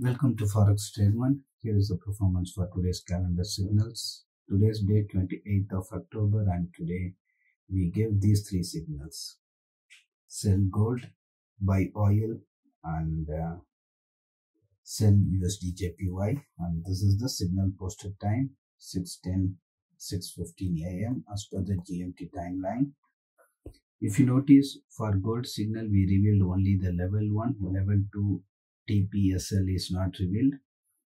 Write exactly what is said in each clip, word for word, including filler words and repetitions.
Welcome to Forex Trade one. Here is the performance for today's calendar signals. Today's day twenty-eighth of October, and today we give these three signals: sell gold, buy oil, and uh, sell U S D J P Y. And this is the signal posted time six ten, six fifteen A M as per the G M T timeline. If you notice, for gold signal we revealed only the level one, level two. T P S L is not revealed,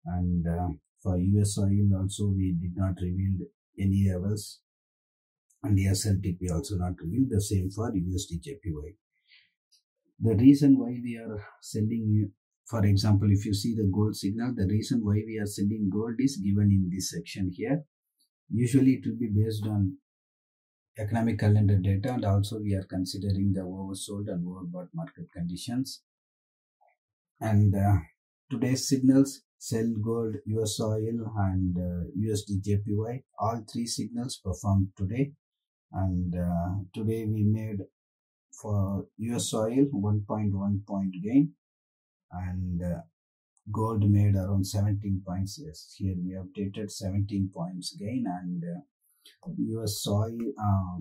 and uh, for U S oil also we did not reveal any levels, and the S L T P also not revealed. The same for U S D J P Y. The reason why we are sending, for example, if you see the gold signal, the reason why we are sending gold is given in this section here. Usually it will be based on economic calendar data, and also we are considering the oversold and overbought market conditions. And uh, today's signals, sell gold, U S oil, and uh, U S D J P Y, all three signals performed today. And uh, today we made for U S oil one point one point gain, and uh, gold made around seventeen points. Yes, here we updated seventeen points gain, and uh, U S oil, uh,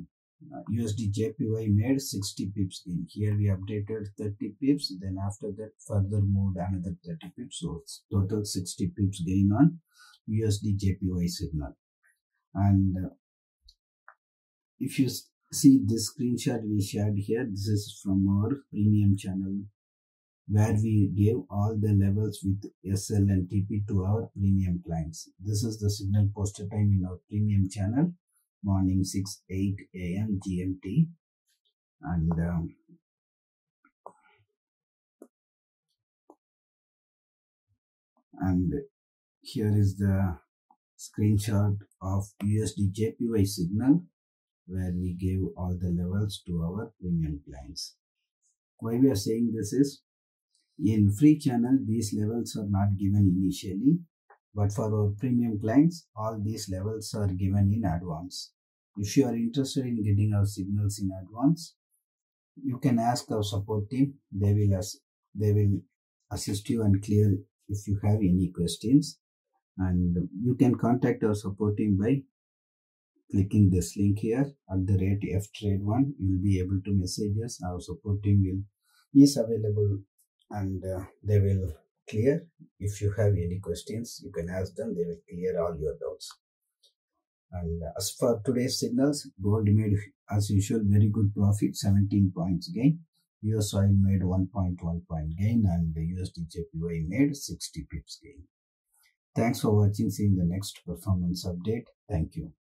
Uh, U S D J P Y made sixty pips gain. Here we updated thirty pips, then after that further moved another thirty pips, so it's total sixty pips gain on U S D J P Y signal. And uh, if you see this screenshot we shared here, this is from our premium channel where we gave all the levels with S L and T P to our premium clients. This is the signal posted time in our premium channel, morning six eight A M G M T. And um, and here is the screenshot of U S D J P Y signal where we gave all the levels to our premium clients. Why we are saying this is, in free channel these levels are not given initially, but for our premium clients all these levels are given in advance. If you are interested in getting our signals in advance, you can ask our support team. They will ask, they will assist you and clear if you have any questions. And you can contact our support team by clicking this link here at the rate F Trade one. You will be able to message us. Our support team will is available, and uh, they will clear. If you have any questions, you can ask them. They will clear all your doubts. And as for today's signals, gold made as usual very good profit, seventeen points gain. U S oil made one point one point gain, and U S D J P Y made sixty pips gain. Thanks for watching. See you in the next performance update. Thank you.